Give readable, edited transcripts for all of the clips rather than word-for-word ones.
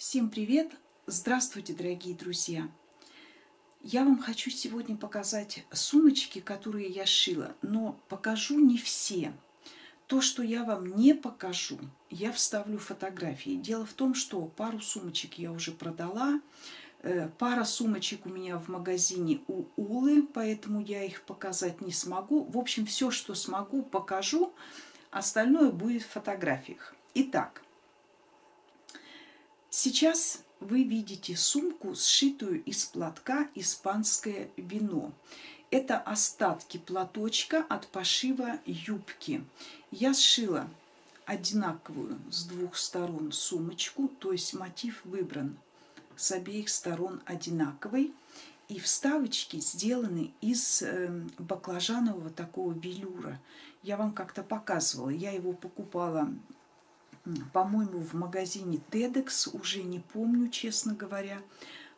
Всем привет! Здравствуйте, дорогие друзья! Я вам хочу сегодня показать сумочки, которые я шила, но покажу не все. То, что я вам не покажу, я вставлю фотографии. Дело в том, что пару сумочек я уже продала, пара сумочек у меня в магазине у Улы, поэтому я их показать не смогу. В общем, все, что смогу, покажу, остальное будет в фотографиях. Итак, сейчас вы видите сумку, сшитую из платка «Испанское вино». Это остатки платочка от пошива юбки. Я сшила одинаковую с двух сторон сумочку, то есть мотив выбран с обеих сторон одинаковый. И вставочки сделаны из баклажанового такого велюра. Я вам как-то показывала, я его покупала, по-моему, в магазине TEDx, уже не помню, честно говоря,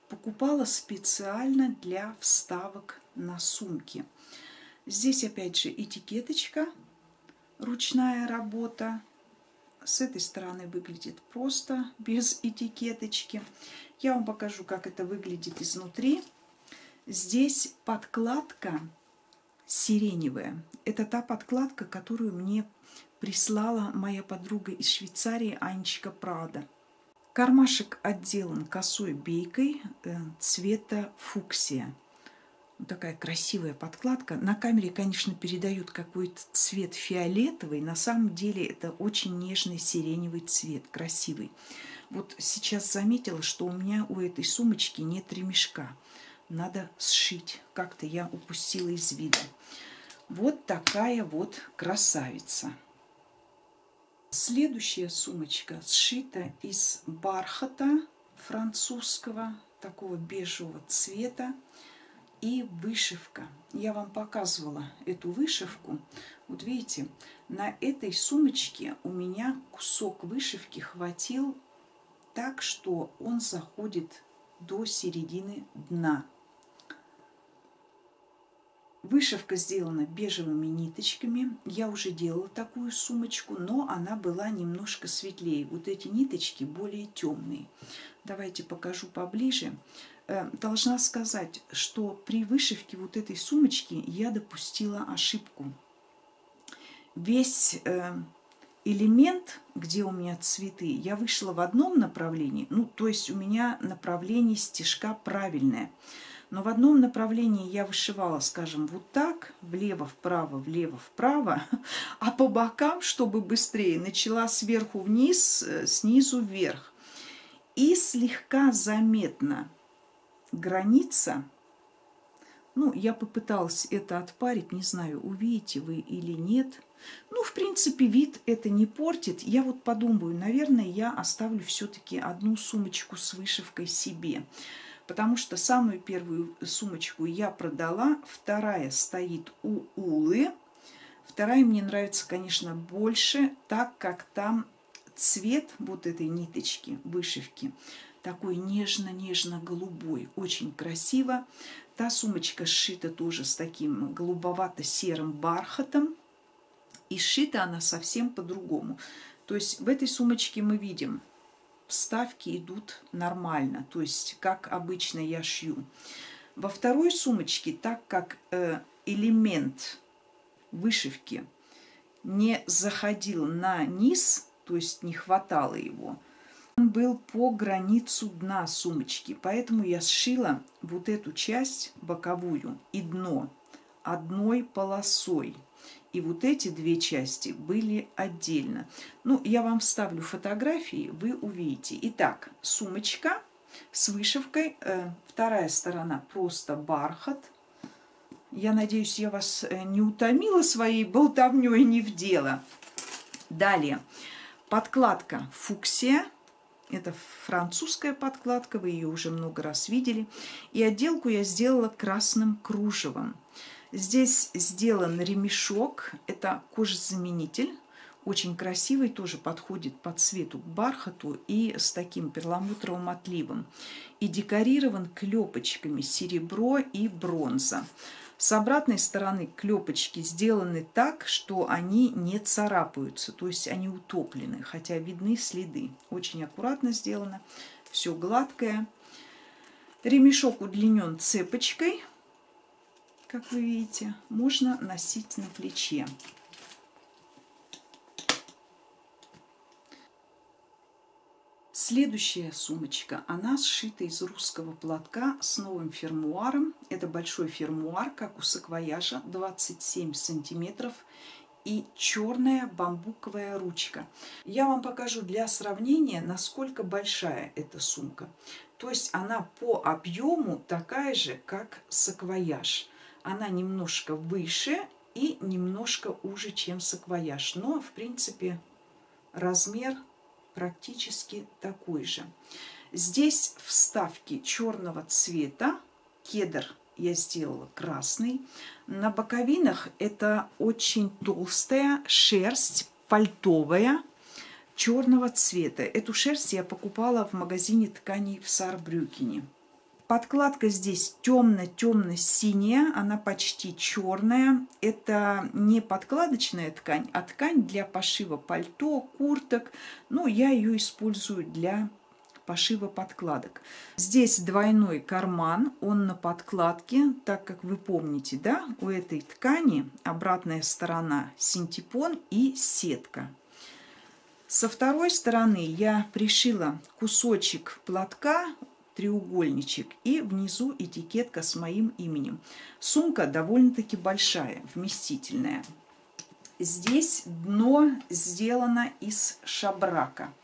покупала специально для вставок на сумки. Здесь опять же этикеточка, ручная работа. С этой стороны выглядит просто, без этикеточки. Я вам покажу, как это выглядит изнутри. Здесь подкладка сиреневая. Это та подкладка, которую мне прислала моя подруга из Швейцарии Анечка Прада. Кармашек отделан косой бейкой цвета фуксия. Вот такая красивая подкладка. На камере, конечно, передают какой-то цвет фиолетовый. На самом деле это очень нежный сиреневый цвет, красивый. Вот сейчас заметила, что у меня у этой сумочки нет ремешка. Надо сшить. Как-то я упустила из вида. Вот такая вот красавица. Следующая сумочка сшита из бархата французского, такого бежевого цвета, и вышивка. Я вам показывала эту вышивку. Вот видите, на этой сумочке у меня кусок вышивки хватил так, что он заходит до середины дна. Вышивка сделана бежевыми ниточками. Я уже делала такую сумочку, но она была немножко светлее. Вот эти ниточки более темные. Давайте покажу поближе. Должна сказать, что при вышивке вот этой сумочки я допустила ошибку. Весь элемент, где у меня цветы, я вышла в одном направлении. Ну, то есть у меня направление стежка правильное. Но в одном направлении я вышивала, скажем, вот так, влево-вправо, влево-вправо, а по бокам, чтобы быстрее, начала сверху вниз, снизу вверх. И слегка заметна граница. Ну, я попыталась это отпарить, не знаю, увидите вы или нет. Ну, в принципе, вид это не портит. Я вот подумаю, наверное, я оставлю все-таки одну сумочку с вышивкой себе. Потому что самую первую сумочку я продала, вторая стоит у Улы. Вторая мне нравится, конечно, больше, так как там цвет вот этой ниточки, вышивки, такой нежно-нежно-голубой, очень красиво. Та сумочка сшита тоже с таким голубовато-серым бархатом. И сшита она совсем по-другому. То есть в этой сумочке мы видим, вставки идут нормально, то есть как обычно я шью. Во второй сумочке, так как элемент вышивки не заходил на низ, то есть не хватало его, он был по границу дна сумочки, поэтому я сшила вот эту часть боковую и дно одной полосой. И вот эти две части были отдельно. Ну, я вам вставлю фотографии, вы увидите. Итак, сумочка с вышивкой. Вторая сторона просто бархат. Я надеюсь, я вас не утомила своей болтовней не в дело. Далее. Подкладка фуксия. Это французская подкладка, вы ее уже много раз видели. И отделку я сделала красным кружевом. Здесь сделан ремешок, это кожезаменитель, очень красивый, тоже подходит по цвету к бархату и с таким перламутровым отливом. И декорирован клепочками серебро и бронза. С обратной стороны клепочки сделаны так, что они не царапаются, то есть они утоплены, хотя видны следы. Очень аккуратно сделано. все гладкое. Ремешок удлинен цепочкой, как вы видите, можно носить на плече. Следующая сумочка, она сшита из русского платка с новым фермуаром. Это большой фермуар, как у саквояжа, 27 сантиметров и черная бамбуковая ручка. Я вам покажу для сравнения, насколько большая эта сумка. То есть она по объему такая же, как саквояж. Она немножко выше и немножко уже, чем саквояж. Но, в принципе, размер практически такой же. Здесь вставки черного цвета, кедр я сделала красный. На боковинах это очень толстая шерсть пальтовая черного цвета. Эту шерсть я покупала в магазине тканей в Саарбрюкене. Подкладка здесь темно-темно-синяя, она почти черная. Это не подкладочная ткань, а ткань для пошива пальто, курток. Ну, я ее использую для пошива подкладок. Здесь двойной карман, он на подкладке, так как вы помните, да, у этой ткани обратная сторона синтепон и сетка. Со второй стороны я пришила кусочек платка, треугольничек, и внизу этикетка с моим именем. Сумка довольно-таки большая, вместительная. Здесь дно сделано из шабрака.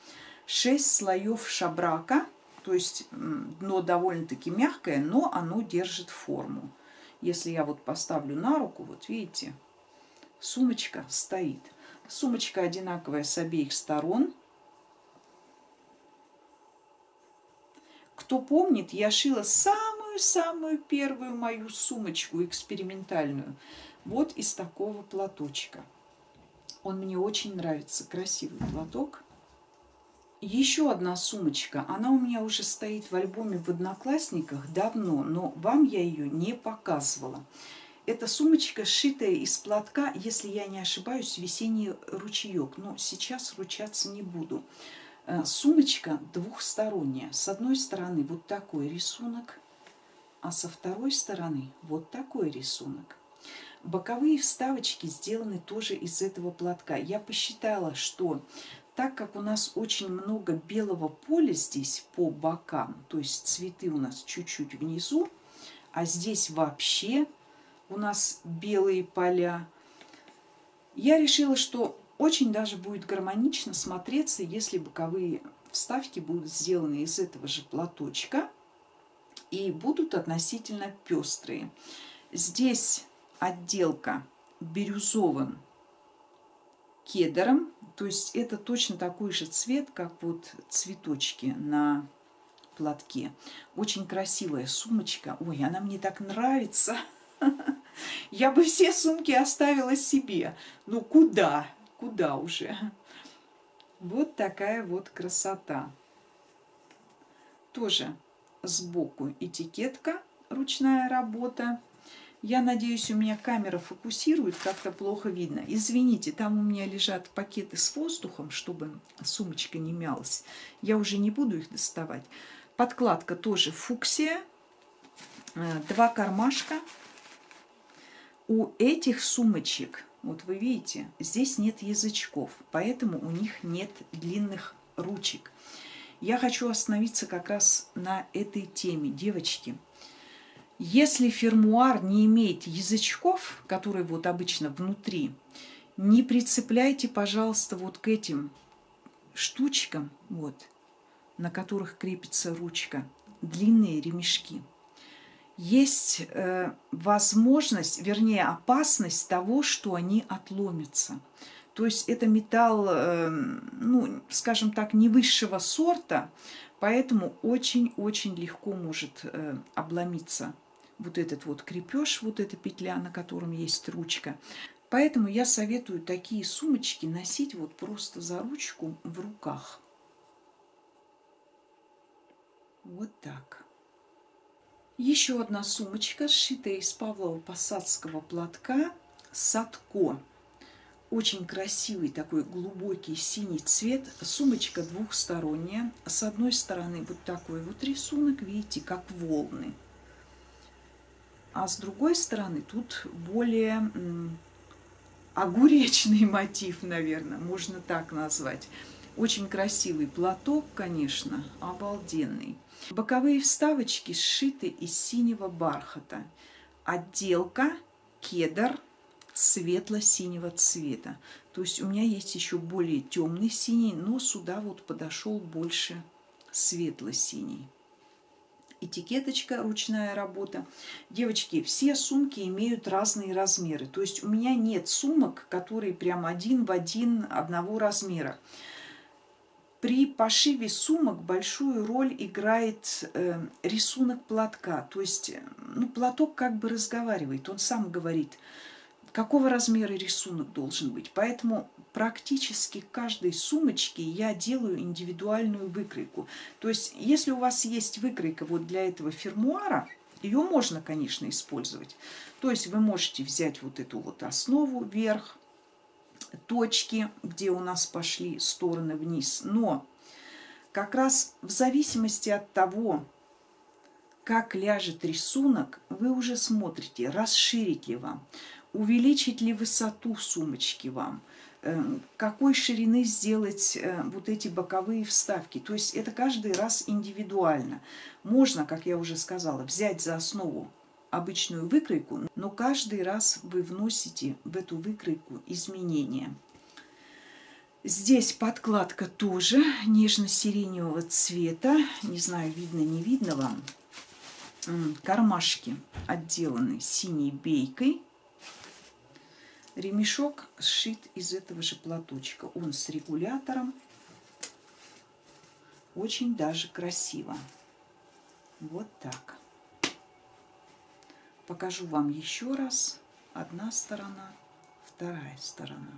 6 слоев шабрака, то есть дно довольно-таки мягкое, но оно держит форму. Если я вот поставлю на руку, вот видите, сумочка стоит. Сумочка одинаковая с обеих сторон. Кто помнит, я шила самую-самую первую мою сумочку экспериментальную вот из такого платочка. Он мне очень нравится, красивый платок. Еще одна сумочка, она у меня уже стоит в альбоме в Одноклассниках давно, но вам я ее не показывала. Это сумочка, сшитая из платка, если я не ошибаюсь, весенний ручеек, но сейчас ручаться не буду. Сумочка двухсторонняя. С одной стороны вот такой рисунок, а со второй стороны вот такой рисунок. Боковые вставочки сделаны тоже из этого платка. Я посчитала, что так как у нас очень много белого поля здесь по бокам, то есть цветы у нас чуть-чуть внизу, а здесь вообще у нас белые поля, я решила, что очень даже будет гармонично смотреться, если боковые вставки будут сделаны из этого же платочка и будут относительно пестрые. Здесь отделка бирюзовым кедром, то есть это точно такой же цвет, как вот цветочки на платке. Очень красивая сумочка. Ой, она мне так нравится. Я бы все сумки оставила себе. Ну куда? Куда уже? Вот такая вот красота. Тоже сбоку этикетка, ручная работа. Я надеюсь, у меня камера фокусирует, как-то плохо видно. Извините, там у меня лежат пакеты с воздухом, чтобы сумочка не мялась. Я уже не буду их доставать. Подкладка тоже фуксия. Два кармашка. У этих сумочек, вот вы видите, здесь нет язычков, поэтому у них нет длинных ручек. Я хочу остановиться как раз на этой теме, девочки. Если фермуар не имеет язычков, которые вот обычно внутри, не прицепляйте, пожалуйста, вот к этим штучкам, вот, на которых крепится ручка, длинные ремешки. Есть возможность, вернее опасность того, что они отломятся. То есть это металл, ну, скажем так, не высшего сорта, поэтому очень-очень легко может обломиться вот этот вот крепеж, вот эта петля, на котором есть ручка. Поэтому я советую такие сумочки носить вот просто за ручку в руках. Вот так. Еще одна сумочка, сшитая из павловопосадского платка «Садко». Очень красивый такой глубокий синий цвет. Сумочка двухсторонняя. С одной стороны вот такой вот рисунок, видите, как волны. А с другой стороны тут более огуречный мотив, наверное, можно так назвать. Очень красивый платок, конечно, обалденный. Боковые вставочки сшиты из синего бархата. Отделка кедр светло-синего цвета. То есть у меня есть еще более темный синий, но сюда вот подошел больше светло-синий. Этикеточка, ручная работа. Девочки, все сумки имеют разные размеры. То есть у меня нет сумок, которые прям один в один одного размера. При пошиве сумок большую роль играет рисунок платка. То есть платок как бы разговаривает, он сам говорит, какого размера рисунок должен быть. Поэтому практически к каждой сумочке я делаю индивидуальную выкройку. То есть если у вас есть выкройка вот для этого фермуара, ее можно, конечно, использовать. То есть вы можете взять вот эту вот основу вверх, точки, где у нас пошли стороны вниз. Но как раз в зависимости от того, как ляжет рисунок, вы уже смотрите, расширите вам, увеличить ли высоту сумочки вам, какой ширины сделать вот эти боковые вставки. То есть это каждый раз индивидуально. Можно, как я уже сказала, взять за основу обычную выкройку, но каждый раз вы вносите в эту выкройку изменения. Здесь подкладка тоже нежно-сиреневого цвета. Не знаю, видно, не видно вам. Кармашки отделаны синей бейкой. Ремешок сшит из этого же платочка. Он с регулятором. Очень даже красиво. Вот так. Покажу вам еще раз. Одна сторона, вторая сторона.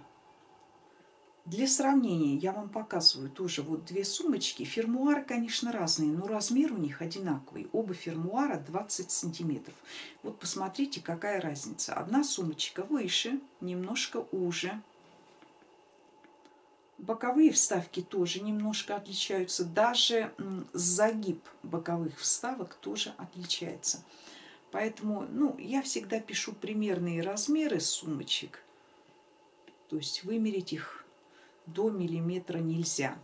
Для сравнения я вам показываю тоже вот две сумочки. Фермуары, конечно, разные, но размер у них одинаковый. Оба фермуара 20 сантиметров. Вот посмотрите, какая разница. Одна сумочка выше, немножко уже. Боковые вставки тоже немножко отличаются. Даже загиб боковых вставок тоже отличается. Поэтому, я всегда пишу примерные размеры сумочек. То есть вымерить их до миллиметра нельзя.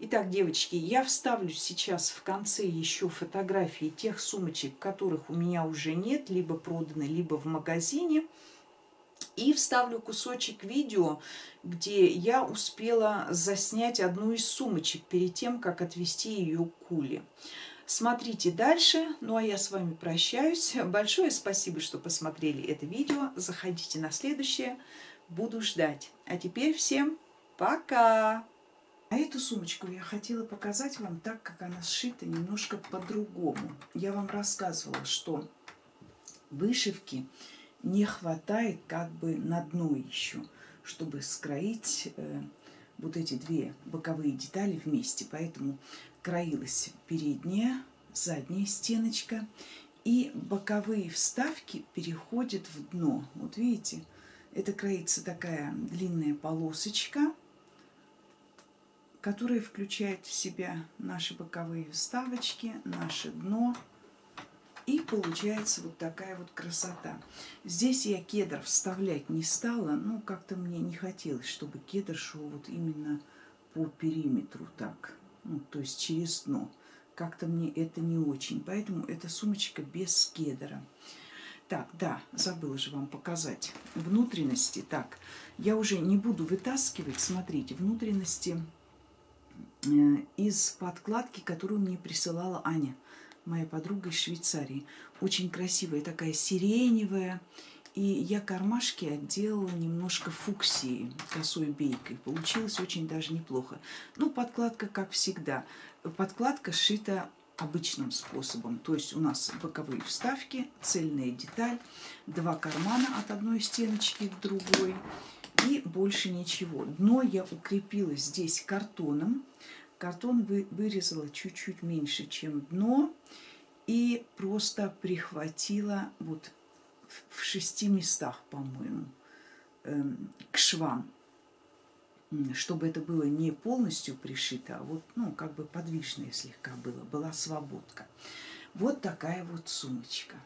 Итак, девочки, я вставлю сейчас в конце еще фотографии тех сумочек, которых у меня уже нет, либо проданы, либо в магазине. И вставлю кусочек видео, где я успела заснять одну из сумочек перед тем, как отвезти ее к Куле. Смотрите дальше. Ну, а я с вами прощаюсь. Большое спасибо, что посмотрели это видео. Заходите на следующее. Буду ждать. А теперь всем пока! А эту сумочку я хотела показать вам так, как она сшита, немножко по-другому. Я вам рассказывала, что вышивки не хватает как бы на дно еще, чтобы скроить вот эти две боковые детали вместе. Поэтому кроилась передняя, задняя стеночка, и боковые вставки переходят в дно. Вот видите, это кроится такая длинная полосочка, которая включает в себя наши боковые вставочки, наше дно. И получается вот такая вот красота. Здесь я кедр вставлять не стала, но как-то мне не хотелось, чтобы кедр шел вот именно по периметру так. То есть через дно. Как-то мне это не очень. Поэтому эта сумочка без кедра. Так, да, забыла же вам показать внутренности. Так, я уже не буду вытаскивать, смотрите, внутренности из подкладки, которую мне присылала Аня, моя подруга из Швейцарии. Очень красивая, такая сиреневая. И я кармашки отделала немножко фуксией, косой бейкой. Получилось очень даже неплохо. Подкладка, как всегда. Подкладка сшита обычным способом. То есть у нас боковые вставки, цельная деталь, два кармана от одной стеночки к другой. И больше ничего. Дно я укрепила здесь картоном. Картон вырезала чуть-чуть меньше, чем дно. И просто прихватила вот в 6 местах, по-моему, к швам. чтобы это было не полностью пришито, а вот, ну, как бы подвижное слегка было, была свободка. Вот такая вот сумочка.